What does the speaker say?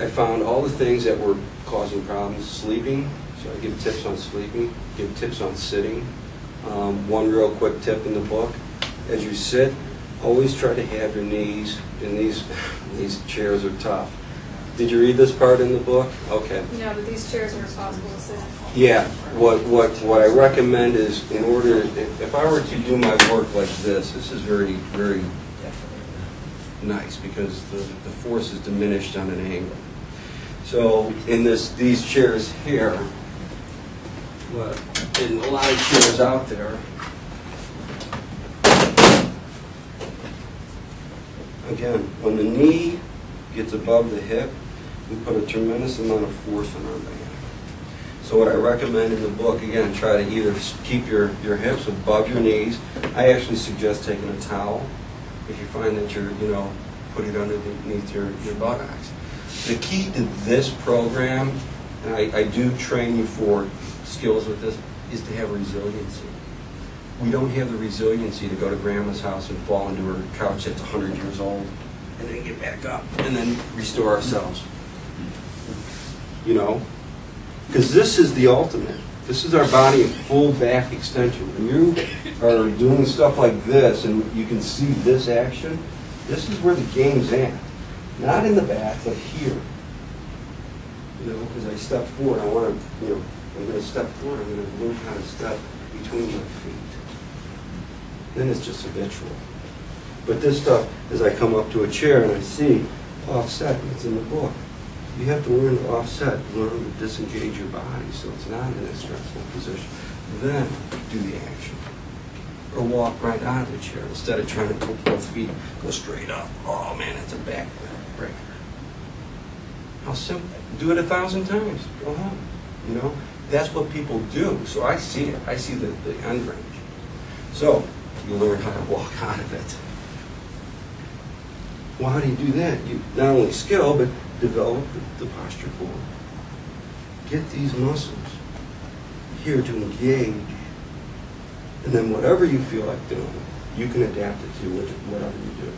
I found all the things that were causing problems. Sleeping, so I give tips on sleeping, give tips on sitting. One real quick tip in the book, as you sit, always try to have your knees, and these chairs are tough. Did you read this part in the book? Okay. No, but these chairs are impossible to sit. Yeah. What I recommend is, in order, if I were to do my work like this, this is very, very nice because the force is diminished on an angle. So in these chairs here, in a lot of chairs out there, again, when the knee gets above the hip, we put a tremendous amount of force on our back. So what I recommend in the book, again, try to either keep your hips above your knees. I actually suggest taking a towel if you find that you're, you know, put it underneath your buttocks. The key to this program, and I do train you for skills with this, is to have resiliency. We don't have the resiliency to go to grandma's house and fall into her couch that's 100 years old, and then get back up, and then restore ourselves. You know? Because this is the ultimate. This is our body in full back extension. When you are doing stuff like this, and you can see this action, this is where the game's at. Not in the back, but here. You know, because I step forward, I want to, you know, I'm going to step forward, I'm going to learn how to step between my feet. Then it's just habitual. But this stuff, as I come up to a chair and I see offset, it's in the book. You have to learn to offset, learn to disengage your body so it's not in a stressful position. Then do the action. Or walk right out of the chair instead of trying to put both feet, go straight up. Oh man, it's a back breaker. How simple. Do it 1,000 times. Go home. You know? That's what people do. So I see it. I see the end range. So you learn how to walk out of it. Well, how do you do that? You not only skill, but develop the posture forward. Get these muscles here to engage. And then whatever you feel like doing, you can adapt it to whatever you do.